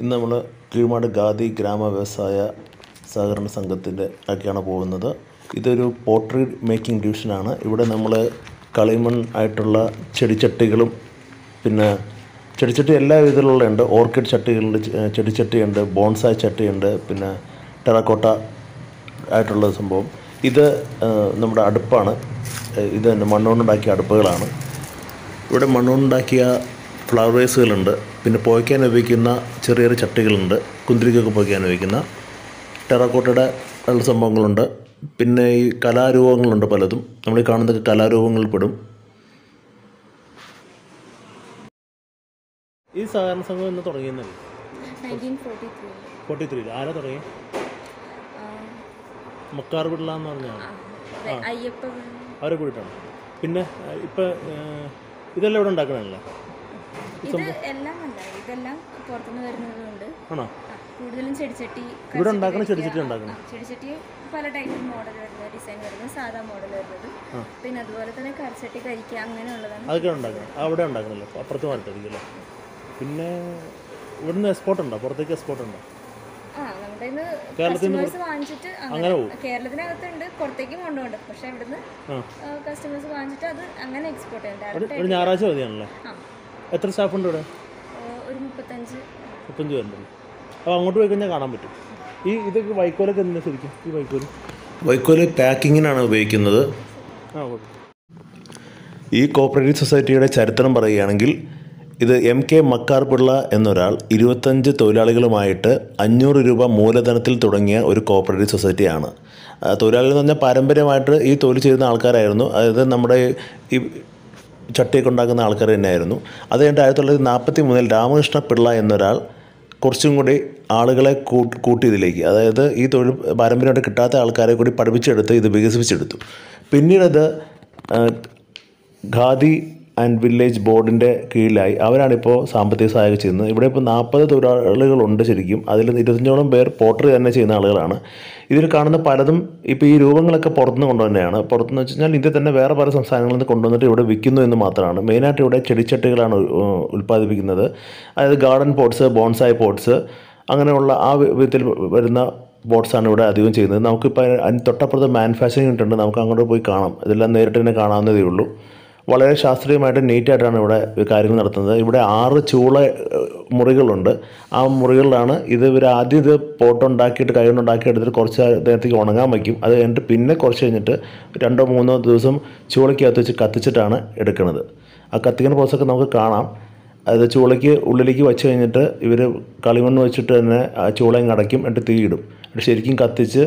ഇന്ന് നമ്മൾ കീഴ്മാട് ഖാദി ഗ്രാമ വ്യവസായ സഹകരണ സംഘത്തിൻ്റെ ആക്കിയാണ് പോകുന്നത്. ഇതൊരു പോട്ടറി മേക്കിംഗ് ഡിവിഷനാണ്. ഇവിടെ നമ്മൾ കളിമൺ ആയിട്ടുള്ള ചെടിച്ചട്ടികളും, പിന്നെ ചെടിച്ചട്ടി എല്ലാ വിധത്തിലുള്ളതുണ്ട്. ഓർക്കിഡ് ചട്ടികളുണ്ട്, ചെടിച്ചട്ടിയുണ്ട്, ബോൺസായി ചട്ടിയുണ്ട്, പിന്നെ ടെറാക്കോട്ട ആയിട്ടുള്ള സംഭവം. ഇത് നമ്മുടെ അടുപ്പാണ്. ഇത് തന്നെ മണ്ണുകൊണ്ടുണ്ടാക്കിയ അടുപ്പുകളാണ്. ഇവിടെ മണ്ണുകൊണ്ടുണ്ടാക്കിയ ഫ്ലവർ വേസുകളുണ്ട്. പിന്നെ പുകയ്ക്കാൻ ഉപയോഗിക്കുന്ന ചെറിയ ചെറിയ ചട്ടികളുണ്ട്, കുന്തിരിക്കൊക്കെ പുകയ്ക്കാൻ ഉപയോഗിക്കുന്ന ടെറാക്കോട്ടയുടെ ഉള്ള സംഭവങ്ങളുണ്ട്. പിന്നെ ഈ കലാരൂപങ്ങളുണ്ട് പലതും. നമ്മൾ ഈ കാണുന്നതൊക്കെ കലാരൂപങ്ങളിൽ പെടും. ഈ സഹകരണ സംഘം എന്ന് തുടങ്ങിയെന്നല്ലേ? 1943 ആരാ തുടങ്ങി? മക്കാർ പിള്ള എന്ന് പറഞ്ഞാണ് അവരെ കൂടിയിട്ടാണ്. പിന്നെ ഇപ്പം ഇതെല്ലാം ഇവിടെ ഉണ്ടാക്കണമല്ലോ? ഇതെല്ലാം പുറത്തുനിന്ന് വരുന്നതുകൊണ്ട് ആണോ? കൂടുതലും ചെടിച്ചട്ടി ഇവിടെ ഉണ്ടാക്കണം. ചെടിച്ചട്ടി ഉണ്ടാക്കണം. ചെടിച്ചട്ടി പല ടൈപ്പ് മോഡൽ വരുന്നത്, ഡിസൈൻ വരുന്നത്, സാധാ മോഡൽ വരുന്നത്, പിന്നെ അതുപോലെ തന്നെ കരച്ചട്ടി, കരിക്കുക, അങ്ങനെയുള്ളതാണ്. അതൊക്കെ ഉണ്ടാക്കണം അവിടെ ഉണ്ടാക്കണമല്ലോ, അപ്പുറത്ത് മാറിട്ടല്ലേ? പിന്നെ ഇവിടുന്ന് എക്സ്പോർട്ട് ഉണ്ടോ? പുറത്തേക്ക് എക്സ്പോർട്ട് ഉണ്ടോ? കസ്റ്റമേഴ്സ് വാങ്ങിച്ചിട്ട് കേരളത്തിനകത്തുണ്ട്, പുറത്തേക്കും കൊണ്ടുപോകണ്ട. പക്ഷെ ഇവിടുന്ന് കസ്റ്റമേഴ്സ് വാങ്ങിച്ചിട്ട് അത് അങ്ങനെ എക്സ്പോർട്ട് ചെയ്യണ്ട. ഞായറാഴ്ച മതിയാണല്ലോ. എത്ര സ്റ്റാഫുണ്ട് ഇവിടെ? ഒരു 35 പേരുണ്ടല്ലോ. അപ്പോൾ അങ്ങോട്ട് പോയി കഴിഞ്ഞാൽ കാണാൻ പറ്റും. ഈ ഇതൊക്കെ വൈക്കോലൊക്കെ എന്തിനാ ശരിക്കും? ഈ വൈക്കോല് പാക്കിങ്ങിനാണ് ഉപയോഗിക്കുന്നത്. ഈ കോപ്പറേറ്റീവ് സൊസൈറ്റിയുടെ ചരിത്രം പറയുകയാണെങ്കിൽ, ഇത് M.K.Makar pillai എന്നൊരാൾ 25 തൊഴിലാളികളുമായിട്ട് 500 രൂപ മൂലധനത്തിൽ തുടങ്ങിയ ഒരു കോപ്പറേറ്റീവ് സൊസൈറ്റിയാണ്. തൊഴിലാളികൾ എന്ന് പറഞ്ഞാൽ പാരമ്പര്യമായിട്ട് ഈ തൊഴിൽ ചെയ്യുന്ന ആൾക്കാരായിരുന്നു. അതായത് നമ്മുടെ ഈ ചട്ടിയൊക്കെ ഉണ്ടാക്കുന്ന ആൾക്കാർ തന്നെയായിരുന്നു. അത് കഴിഞ്ഞിട്ട് 1943 രാമകൃഷ്ണ പിള്ള എന്നൊരാൾ കുറച്ചും കൂടി ആളുകളെ കൂട്ടിയതിലേക്ക്, അതായത് ഈ തൊഴിൽ പാരമ്പര്യമായിട്ട് കിട്ടാത്ത ആൾക്കാരെ കൂടി പഠിപ്പിച്ചെടുത്ത് ഇത് വികസിപ്പിച്ചെടുത്തു. പിന്നീടത് ഖാദി ആൻഡ് വില്ലേജ് ബോർഡിൻ്റെ കീഴിലായി. അവരാണിപ്പോൾ സാമ്പത്തിക സഹായം ചെയ്യുന്നത്. ഇവിടെ ഇപ്പോൾ 40 തൊഴിലാളികളുണ്ട് ശരിക്കും. അതിൽ 25ഓളം പേർ പോട്ടറി തന്നെ ചെയ്യുന്ന ആളുകളാണ്. ഇതിൽ കാണുന്ന പലതും ഇപ്പോൾ ഈ രൂപങ്ങളൊക്കെ പുറത്തുനിന്ന് കൊണ്ടുതന്നെയാണ്. പുറത്തുനിന്ന് വെച്ച് കഴിഞ്ഞാൽ ഇന്ത്യ തന്നെ വേറെ പല സംസ്ഥാനങ്ങളിൽ നിന്ന് കൊണ്ടുവന്നിട്ട് ഇവിടെ വിൽക്കുന്നു എന്ന് മാത്രമാണ്. മെയിനായിട്ട് ഇവിടെ ചെടിച്ചട്ടികളാണ് ഉൽപ്പാദിപ്പിക്കുന്നത്. അതായത് ഗാർഡൻ പോട്ട്സ്, ബോൺസായി പോട്ട്സ്, അങ്ങനെയുള്ള ആ വിധത്തിൽ വരുന്ന ബോട്ട്സാണ് ഇവിടെ അധികം ചെയ്യുന്നത്. നമുക്കിപ്പോൾ തൊട്ടപ്പുറത്ത് മാനുഫാക്ചറിങ് ഇട്ടുണ്ട്. നമുക്ക് അങ്ങോട്ട് പോയി കാണാം. ഇതെല്ലാം നേരിട്ട് തന്നെ കാണാവുന്നതേ ഉള്ളൂ. വളരെ ശാസ്ത്രീയമായിട്ട് നീറ്റായിട്ടാണ് ഇവിടെ കാര്യങ്ങൾ നടത്തുന്നത്. ഇവിടെ 6 ചൂള മുറികളുണ്ട്. ആ മുറികളിലാണ് ഇത് ഇവർ ആദ്യം ഇത് പോട്ടുണ്ടാക്കിയിട്ട് കൈകൊണ്ടുണ്ടാക്കിയെടുത്തിട്ട് കുറച്ച് നേരത്തേക്ക് ഉണങ്ങാൻ വയ്ക്കും. അത് കഴിഞ്ഞിട്ട് പിന്നെ കുറച്ച് കഴിഞ്ഞിട്ട് 2 or 3 ദിവസം ചൂളയ്ക്കകത്ത് വെച്ച് കത്തിച്ചിട്ടാണ് എടുക്കുന്നത്. ആ കത്തിക്കുന്ന പ്രോസസ്സൊക്കെ നമുക്ക് കാണാം. അത് ചൂളയ്ക്ക് ഉള്ളിലേക്ക് വെച്ച് കഴിഞ്ഞിട്ട് ഇവർ കളിമണ്ണ് വെച്ചിട്ട് തന്നെ ആ ചൂളയും അടയ്ക്കും, എന്നിട്ട് തീയിടും. എന്നിട്ട് ശരിക്കും കത്തിച്ച്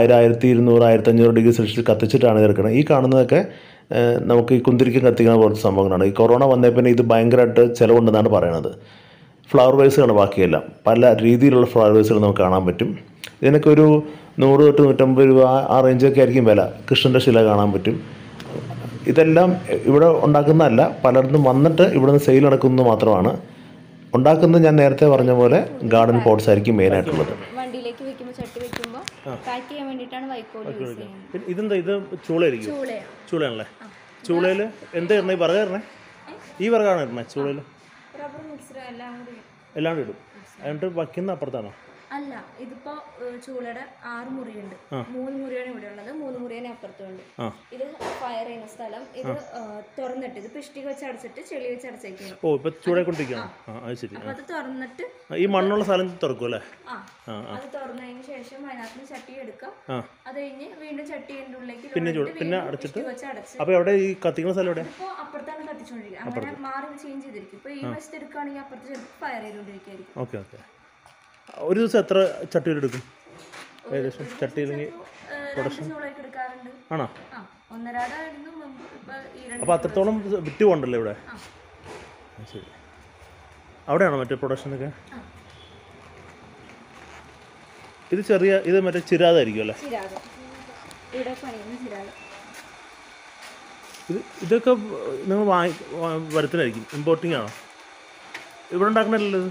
1000, 1200, 1500 ഡിഗ്രി സെൽഷ്യസിൽ കത്തിച്ചിട്ടാണ് ഇതെടുക്കുന്നത്. ഈ കാണുന്നതൊക്കെ നമുക്ക് ഈ കുന്തിരിക്കം കത്തിക്കുന്ന പോലത്തെ സംഭവങ്ങളാണ്. ഈ കൊറോണ വന്നതിൽ പിന്നെ ഇത് ഭയങ്കരമായിട്ട് ചിലവുണ്ടെന്നാണ് പറയണത്. ഫ്ലവർ വേസുകളാണ് ബാക്കിയെല്ലാം. പല രീതിയിലുള്ള ഫ്ലവർ വേസുകൾ നമുക്ക് കാണാൻ പറ്റും. ഇതിനൊക്കെ ഒരു 100 to 150 രൂപ ആ റേഞ്ചൊക്കെ ആയിരിക്കും വില. കൃഷ്ണൻ്റെ ശില കാണാൻ പറ്റും. ഇതെല്ലാം ഇവിടെ ഉണ്ടാക്കുന്നതല്ല, പലർന്നും വന്നിട്ട് ഇവിടെ നിന്ന് സെയിൽ നടക്കുന്നത് മാത്രമാണ്. ഉണ്ടാക്കുന്നത് ഞാൻ നേരത്തെ പറഞ്ഞ പോലെ ഗാർഡൻ പോട്ട്സ് ആയിരിക്കും മെയിനായിട്ടുള്ളത്. ഇതെന്താ? ഇത് ചൂളയായിരിക്കും. ചൂളയാണല്ലേ? ചൂളയിൽ എന്താ ഇടണേ? ഈ വിറക് ഇടണേ? ഈ വിറകാണ് ഇടണേ? ചൂളയിൽ എല്ലാം കൂടി ഇടും, എന്നിട്ട് വയ്ക്കുന്ന അപ്പുറത്താണോ? അല്ല, ഇതിപ്പോ ചൂളയുടെ 6 മുറിയുണ്ട്. 3 മുറിയാണ് ഇവിടെ ഉള്ളത്, 3 മുറിയാണ് അപ്പുറത്തുണ്ട്. ഇത് ഫയർ ചെയ്യുന്ന സ്ഥലം. ഇത് തുറന്നിട്ട് ഇത് പിഷ്ടിക വെച്ച് അടച്ചിട്ട് ചെളി വെച്ച് അടച്ചേക്കും. ഈ മണ്ണുള്ള സ്ഥലം തുറക്കും അല്ലേ? അത് തുറന്നതിന് ശേഷം അതിനകത്ത് ചട്ടി എടുക്കാം. അത് കഴിഞ്ഞ് വീണ്ടും ചട്ടിന്റെ ഉള്ളിലേക്ക് പിന്നെ അടച്ചിട്ട് കത്തിക്കുന്ന സ്ഥലം ഇവിടെ അപ്പുറത്താണ് കത്തിച്ചുകൊണ്ടിരിക്കുക. അങ്ങനെ മാറി ചേഞ്ച് ചെയ്തിരിക്കും. ഇപ്പൊ ഈ വശത്ത് എടുക്കുകയാണെങ്കിൽ അപ്പുറത്ത് ഫയർ ചെയ്തുകൊണ്ടിരിക്കും. ഒരു ദിവസം എത്ര ചട്ടിയിലെടുക്കും ഏകദേശം? ചട്ടിയിലെങ്കിൽ പ്രൊഡക്ഷൻ ആണോ? അപ്പോൾ അത്രത്തോളം വിറ്റ് പോകണ്ടല്ലോ ഇവിടെ. ശരി. അവിടെയാണോ മറ്റേ പ്രൊഡക്ഷനൊക്കെ? ഇത് ചെറിയ ഇത് മറ്റേ ചിരാതായിരിക്കും അല്ലേ? ഇതൊക്കെ നിങ്ങൾ വരുത്തിനായിരിക്കും? ഇമ്പോർട്ടിംഗ് ആണോ? ഇവിടെ ഉണ്ടാക്കണല്ലോ ഇത്?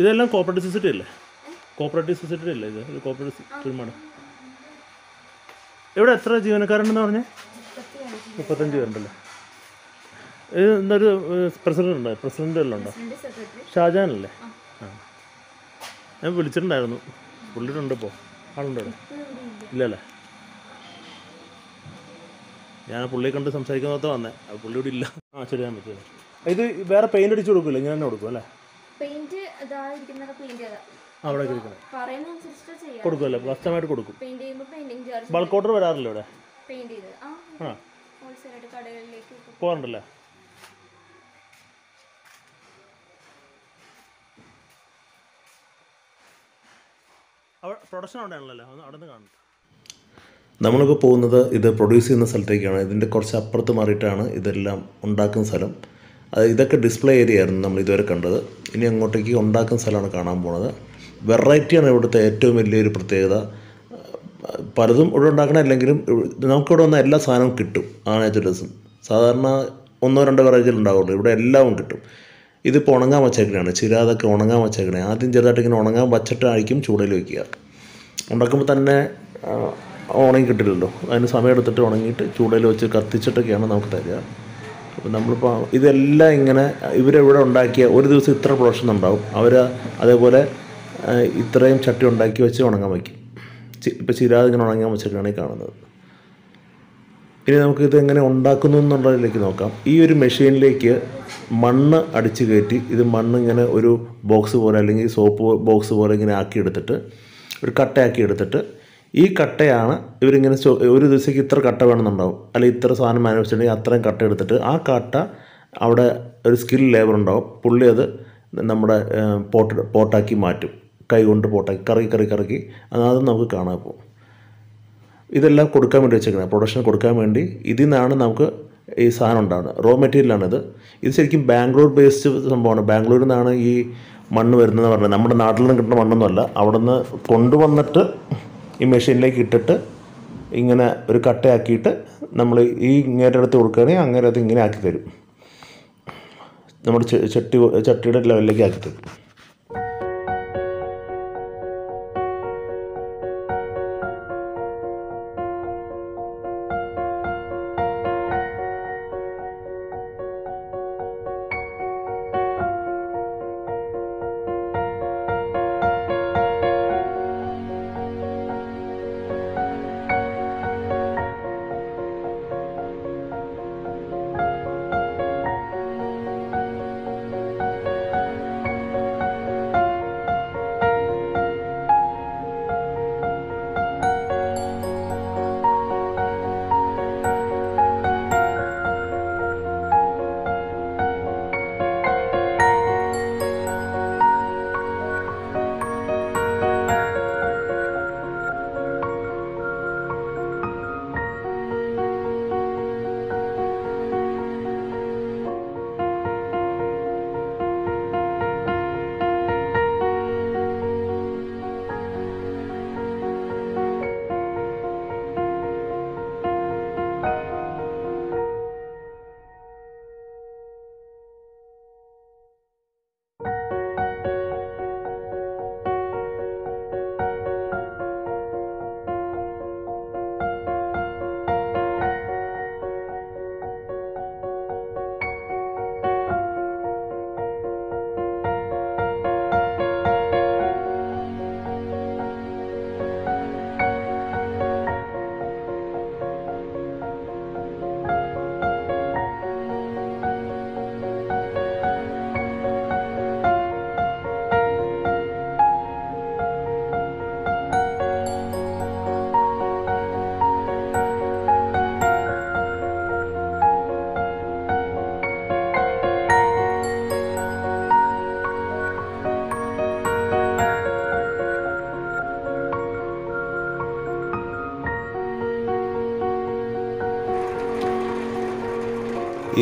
ഇതെല്ലാം കോപ്പറേറ്റീവ് സൊസൈറ്റി അല്ലേ? കോപ്പറേറ്റീവ് സൊസൈറ്റി അല്ലേ ഇത്? കോപ്പറേറ്റീവ് മാഡം ഇവിടെ എത്ര ജീവനക്കാരുണ്ടെന്ന് പറഞ്ഞാൽ 35 പേരുണ്ടല്ലേ? ഇത് എന്നൊരു പ്രസിഡൻ്റ് ഉണ്ടോ? പ്രസിഡൻ്റ് എല്ലാം ഉണ്ടോ? ഷാജാൻ അല്ലേ? ആ ഞാൻ വിളിച്ചിട്ടുണ്ടായിരുന്നു, പുള്ളിയിട്ടുണ്ട്. ഇപ്പോൾ ആളുണ്ടോ? ഇല്ലല്ലേ? ഞാൻ പുള്ളിയെ കണ്ട് സംസാരിക്കുന്നോർത്ത് വന്നേ, അത് പുള്ളി ഇവിടെ ഇല്ല. ആ ശരി, ഞാൻ പറ്റിയത്. ഇത് വേറെ പെയിൻ്റ് അടിച്ച് കൊടുക്കില്ല, ഇങ്ങനെ തന്നെ കൊടുക്കും അല്ലേ? അവിടെ കൊടുക്കുമല്ലേ? കസ്റ്റമായിട്ട് കൊടുക്കും. ബൾക്ക് ഓർഡർ വരാറില്ല ഇവിടെ? ആ പോകാറുണ്ടല്ലേ? പ്രൊഡക്ഷൻ അവിടെ ആണല്ലോ, അവിടെ നിന്ന് കാണുന്നത്. നമ്മളിപ്പോൾ പോകുന്നത് ഇത് പ്രൊഡ്യൂസ് ചെയ്യുന്ന സ്ഥലത്തേക്കാണ്. ഇതിൻ്റെ കുറച്ച് അപ്പുറത്ത് മാറിയിട്ടാണ് ഇതെല്ലാം ഉണ്ടാക്കുന്ന സ്ഥലം. അത് ഇതൊക്കെ ഡിസ്പ്ലേ ഏരിയ ആയിരുന്നു നമ്മൾ ഇതുവരെ കണ്ടത്. ഇനി അങ്ങോട്ടേക്ക് ഉണ്ടാക്കുന്ന സ്ഥലമാണ് കാണാൻ പോണത്. വെറൈറ്റിയാണ് ഇവിടുത്തെ ഏറ്റവും വലിയൊരു പ്രത്യേകത. പലതും ഇവിടെ ഉണ്ടാക്കണമല്ലെങ്കിലും നമുക്കിവിടെ വന്ന എല്ലാ സാധനവും കിട്ടും. ആണേച്ചൊരു ദിവസം സാധാരണ 1-2 വെറൈറ്റികൾ ഉണ്ടാവുള്ളൂ, ഇവിടെ എല്ലാവും കിട്ടും. ഇതിപ്പോൾ ഉണങ്ങാൻ വച്ചേക്കണയാണ്, ചിരാതൊക്കെ ഉണങ്ങാൻ വച്ചേക്കണേ. ആദ്യം ചെറുതായിട്ട് ഇങ്ങനെ ഉണങ്ങാൻ വച്ചിട്ടായിരിക്കും ചൂടയിൽ വയ്ക്കുക. ഉണ്ടാക്കുമ്പോൾ തന്നെ ഉണങ്ങി കിട്ടില്ലല്ലോ, അതിന് സമയമെടുത്തിട്ട് ഉണങ്ങിയിട്ട് ചൂടയിൽ വെച്ച് കത്തിച്ചിട്ടൊക്കെയാണ് നമുക്ക് തരിക. അപ്പോൾ നമ്മളിപ്പോൾ ഇതെല്ലാം ഇങ്ങനെ ഇവരെവിടെ ഉണ്ടാക്കിയ ഒരു ദിവസം ഇത്ര പ്രൊഡക്ഷൻ ഉണ്ടാവും. അവർ അതേപോലെ ഇത്രയും ചട്ടി ഉണ്ടാക്കി വെച്ച് ഉണങ്ങാൻ വയ്ക്കും. ഇപ്പോൾ ചിരാതെ ഇങ്ങനെ ഉണങ്ങാൻ വെച്ചിട്ടാണ് ഈ കാണുന്നത്. ഇനി നമുക്കിത് എങ്ങനെ ഉണ്ടാക്കുന്നു എന്നുള്ളതിലേക്ക് നോക്കാം. ഈ ഒരു മെഷീനിലേക്ക് മണ്ണ് അടിച്ച് കയറ്റി ഇത് മണ്ണിങ്ങനെ ഒരു ബോക്സ് പോലെ അല്ലെങ്കിൽ സോപ്പ് ബോക്സ് പോലെ ഇങ്ങനെ ആക്കിയെടുത്തിട്ട് ഒരു കട്ടയാക്കി എടുത്തിട്ട് ഈ കട്ടയാണ് ഇവരിങ്ങനെ ഒരു ദിവസത്തേക്ക് ഇത്ര കട്ട വേണമെന്നുണ്ടാവും, അല്ലെങ്കിൽ ഇത്ര സാധനം മാനുവച്ചിട്ടുണ്ടെങ്കിൽ അത്രയും കട്ട എടുത്തിട്ട് ആ കട്ട അവിടെ ഒരു സ്കിൽ ലേബർ ഉണ്ടാവും. പുള്ളി അത് നമ്മുടെ പോട്ടാക്കി മാറ്റും, കൈ കൊണ്ട് പോട്ടാക്കി കറക്കി അത് നമുക്ക് കാണാൻ പോകും. ഇതെല്ലാം കൊടുക്കാൻ വേണ്ടി വെച്ചേക്കുന്നത് പ്രൊഡക്ഷൻ കൊടുക്കാൻ വേണ്ടി. ഇതിൽ നിന്നാണ് നമുക്ക് ഈ സാധനം ഉണ്ടാകുന്നത്, റോ മെറ്റീരിയലാണിത്. ഇത് ശരിക്കും ബാംഗ്ലൂർ ബേസ്ഡ് സംഭവമാണ്. ബാംഗ്ലൂരിൽ നിന്നാണ് ഈ മണ്ണ് വരുന്നതെന്ന് പറഞ്ഞത്. നമ്മുടെ നാട്ടിൽ നിന്ന് കിട്ടുന്ന മണ്ണൊന്നുമല്ല, അവിടെ നിന്ന് കൊണ്ടുവന്നിട്ട് ഈ മെഷീനിലേക്ക് ഇട്ടിട്ട് ഇങ്ങനെ ഒരു കട്ടയാക്കിയിട്ട് നമ്മൾ ഈ ഇങ്ങേരുടെ അടുത്ത് കൊടുക്കുകയാണെങ്കിൽ അങ്ങനെ അത് ഇങ്ങനെ ആക്കി തരും, നമ്മുടെ ചട്ടിയുടെ ലെവലിലേക്ക് ആക്കി തരും.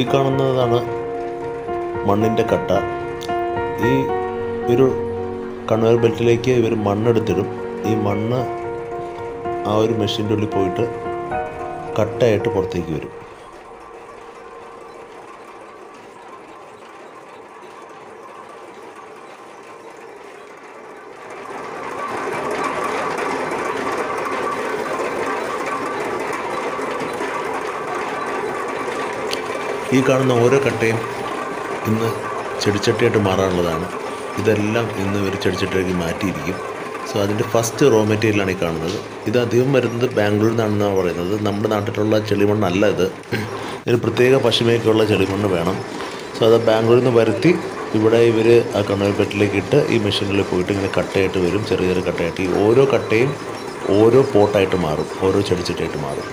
ഈ കാണുന്നതാണ് മണ്ണിൻ്റെ കട്ട. ഈ ഒരു കൺവെയർ ബെൽറ്റിലേക്ക് ഇവർ മണ്ണെടുത്തിടും. ഈ മണ്ണ് ആ ഒരു മെഷീൻ്റെ ഉള്ളിൽ പോയിട്ട് കട്ടയായിട്ട് പുറത്തേക്ക് വരും. ഈ കാണുന്ന ഓരോ കട്ടയും ഇന്ന് ചെടിച്ചട്ടിയായിട്ട് മാറാനുള്ളതാണ്. ഇതെല്ലാം ഇന്ന് ഒരു ചെടിച്ചട്ടിയാക്കി മാറ്റിയിരിക്കും. സോ അതിൻ്റെ ഫസ്റ്റ് റോ മെറ്റീരിയലാണ് ഈ കാണുന്നത്. ഇത് അധികം വരുന്നത് ബാംഗ്ലൂരിൽ നിന്നാണെന്നാണ് പറയുന്നത്. നമ്മുടെ നാട്ടിലുള്ള ചെളിമണ്ണല്ല ഇത്. ഇതിന് പ്രത്യേക പശുമയൊക്കെയുള്ള ചെളിമണ്ണ് വേണം. സോ അത് ബാംഗ്ലൂരിൽ നിന്ന് വരുത്തി ഇവിടെ ഇവർ ആ കൺവെയർ ബെൽറ്റിലേക്ക് ഇട്ട് ഈ മെഷീനിൽ പോയിട്ട് ഇങ്ങനെ കട്ടയായിട്ട് വരും. ചെറിയ ചെറിയ കട്ടയായിട്ട് ഈ ഓരോ കട്ടയും ഓരോ പോട്ടായിട്ട് മാറും, ഓരോ ചെടിച്ചട്ടിയായിട്ട് മാറും.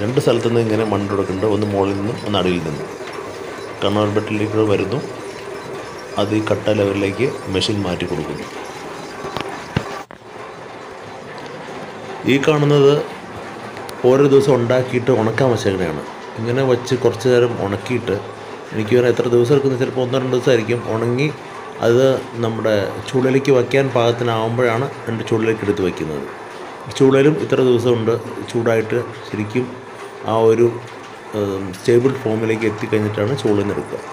രണ്ട് സ്ഥലത്തു നിന്ന് ഇങ്ങനെ മണ്ണ് കൊടുക്കുന്നുണ്ട്, ഒന്ന് മുകളിൽ നിന്നും ഒന്ന് അടിയിൽ നിന്നും. കൺവെയർ ബെൽറ്റിലേക്ക് വരുന്നു, അത് ഈ കട്ട ലെവലിലേക്ക് മെഷീൻ മാറ്റി കൊടുക്കുന്നു. ഈ കാണുന്നത് ഓരോ ദിവസം ഉണ്ടാക്കിയിട്ട് ഉണക്കാൻ വെച്ചേക്കണയാണ്. ഇങ്ങനെ വച്ച് കുറച്ച് നേരം ഉണക്കിയിട്ട് എനിക്ക് വേറെ എത്ര ദിവസം എടുക്കുന്നത്, ചിലപ്പോൾ ഒന്നോ രണ്ടോ ദിവസമായിരിക്കും. ഉണങ്ങി അത് നമ്മുടെ ചുഴലിലേക്ക് വയ്ക്കാൻ പാകത്തിനാവുമ്പോഴാണ് രണ്ട് ചുഴലിലേക്ക് എടുത്ത് വയ്ക്കുന്നത്. ചൂടലും ഇത്ര ദിവസമുണ്ട്. ചൂടായിട്ട് ശരിക്കും ആ ഒരു സ്റ്റേബിൾ ഫോമിലേക്ക് എത്തിക്കഴിഞ്ഞിട്ടാണ് ചൂളിനെടുക്കുക.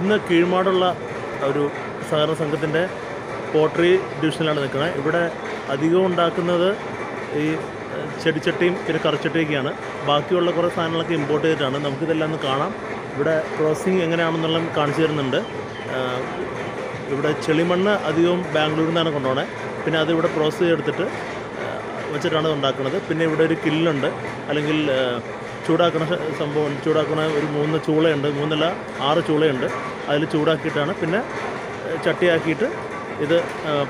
ഇന്ന് കീഴ്മാടുള്ള ഒരു സഹകരണ സംഘത്തിൻ്റെ പോട്ടറി ഡിവിഷനിലാണ് നിൽക്കുന്നത്. ഇവിടെ അധികം ഉണ്ടാക്കുന്നത് ഈ ചെടിച്ചട്ടിയും പിന്നെ കറിച്ചട്ടിയൊക്കെയാണ്. ബാക്കിയുള്ള കുറേ സാധനങ്ങളൊക്കെ ഇമ്പോർട്ട് ചെയ്തിട്ടാണ്. നമുക്കിതെല്ലാം ഒന്ന് കാണാം. ഇവിടെ പ്രോസസ്സിങ് എങ്ങനെയാണെന്നുള്ള കാണിച്ചു തരുന്നുണ്ട്. ഇവിടെ ചെളിമണ്ണ് അധികവും ബാംഗ്ലൂരിൽ നിന്നാണ് കൊണ്ടുപോകണേ. പിന്നെ അതിവിടെ പ്രോസസ്സ് ചെയ്തെടുത്തിട്ട് വെച്ചിട്ടാണ് ഉണ്ടാക്കുന്നത്. പിന്നെ ഇവിടെ ഒരു കില്ലുണ്ട്, അല്ലെങ്കിൽ ചൂടാക്കണ സംഭവം. ചൂടാക്കണ ഒരു 3 ചൂളയുണ്ട്, 3 അല്ല 6 ചൂളയുണ്ട്. അതിൽ ചൂടാക്കിയിട്ടാണ് പിന്നെ ചട്ടിയാക്കിയിട്ട് ഇത്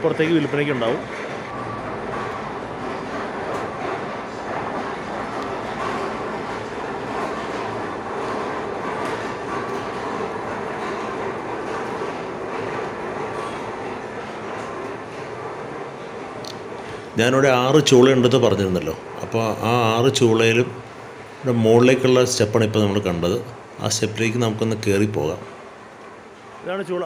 പുറത്തേക്ക് വിൽപ്പനയ്ക്ക് ഉണ്ടാവും. ഞാനിവിടെ 6 ചൂളയുണ്ടെന്ന് പറഞ്ഞിരുന്നല്ലോ. അപ്പോൾ ആ 6 ചൂളയിലും ഇവിടെ മുകളിലേക്കുള്ള സ്റ്റെപ്പാണ് ഇപ്പോൾ നമ്മൾ കണ്ടത്. ആ സ്റ്റെപ്പിലേക്ക് നമുക്കൊന്ന് കയറിപ്പോകാം. ഇതാണ് ചൂള.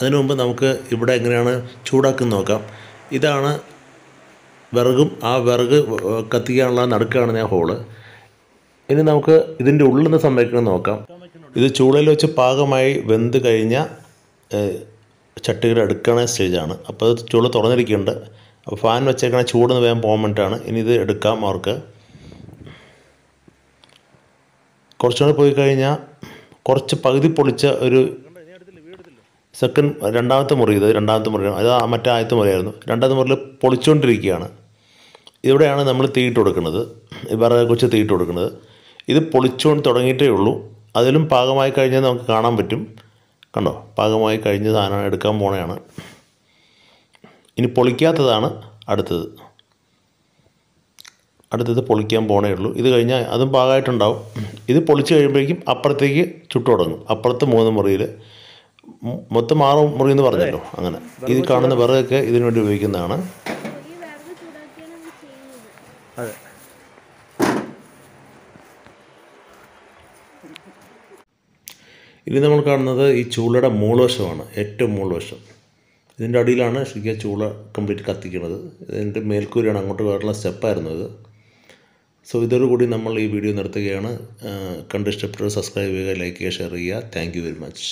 അതിനു മുമ്പ് നമുക്ക് ഇവിടെ എങ്ങനെയാണ് ചൂടാക്കുന്നത് നോക്കാം. ഇതാണ് വിറകും, ആ വിറക് കത്തിക്കാനുള്ള നടുക്കാണ് ഞാൻ ഹോള്. ഇനി നമുക്ക് ഇതിൻ്റെ ഉള്ളിൽ നിന്ന് സംഭവിക്കണം നോക്കാം. ഇത് ചൂളയിൽ വെച്ച് പാകമായി വെന്ത് കഴിഞ്ഞ ചട്ടിയുടെ എടുക്കണ സ്റ്റേജാണ്. അപ്പോൾ അത് ചൂള തുറന്നിരിക്കുന്നുണ്ട്. അപ്പോൾ ഫാൻ വെച്ചേക്കണ ചൂടെന്ന് വേഗം പോകാൻ വേണ്ടിയിട്ടാണ്. ഇനി ഇത് എടുക്കാം. അവർക്ക് കുറച്ചുകൂടെ പോയി കഴിഞ്ഞാൽ കുറച്ച് പകുതി പൊളിച്ച ഒരു സെക്കൻഡ് രണ്ടാമത്തെ മുറി, ഇത് രണ്ടാമത്തെ മുറിയാണ്, അത് മറ്റേ ആദ്യത്തെ മുറിയായിരുന്നു. രണ്ടാമത്തെ മുറിയിൽ പൊളിച്ചുകൊണ്ടിരിക്കുകയാണ്. ഇവിടെയാണ് നമ്മൾ തീയിട്ട് കൊടുക്കുന്നത്, വിറകെ കുറിച്ച് തീയിട്ട് കൊടുക്കുന്നത്. ഇത് പൊളിച്ചുകൊണ്ട് തുടങ്ങിയിട്ടേ ഉള്ളൂ. അതിലും പാകമായി കഴിഞ്ഞാൽ നമുക്ക് കാണാൻ പറ്റും. കണ്ടോ, പാകമായി കഴിഞ്ഞ സാധനം എടുക്കാൻ പോണെയാണ്. ഇനി പൊളിക്കാത്തതാണ് അടുത്തത്, പൊളിക്കാൻ പോണേ ഉള്ളൂ. ഇത് കഴിഞ്ഞാൽ അതും പാകമായിട്ടുണ്ടാവും. ഇത് പൊളിച്ച് കഴിയുമ്പോഴേക്കും അപ്പുറത്തേക്ക് ചുട്ടു തുടങ്ങും. അപ്പുറത്ത് മൂന്ന് മുറിയിൽ മൊത്തം ആറ് മുറി എന്ന് പറഞ്ഞല്ലോ. അങ്ങനെ ഇത് കാണുന്ന വിറകൊക്കെ ഇതിനു വേണ്ടി ഉപയോഗിക്കുന്നതാണ്. അതെ, ഇനി നമ്മൾ കാണുന്നത് ഈ ചൂളയുടെ മൂൾവശമാണ്, ഏറ്റവും മൂൾവശം. ഇതിൻ്റെ അടിയിലാണ് ശരിക്കും ചൂള കംപ്ലീറ്റ് കത്തിക്കുന്നത്. ഇതിൻ്റെ മേൽക്കൂരിയാണ്, അങ്ങോട്ട് വേറുള്ള സ്റ്റെപ്പായിരുന്നു ഇത്. സോ ഇതോടുകൂടി നമ്മൾ ഈ വീഡിയോ നിർത്തുകയാണ്. കണ്ട് ഇഷ്ടപ്പെട്ടത് സബ്സ്ക്രൈബ് ചെയ്യുക, ലൈക്ക് ചെയ്യുക, ഷെയർ ചെയ്യുക. Thank you very much.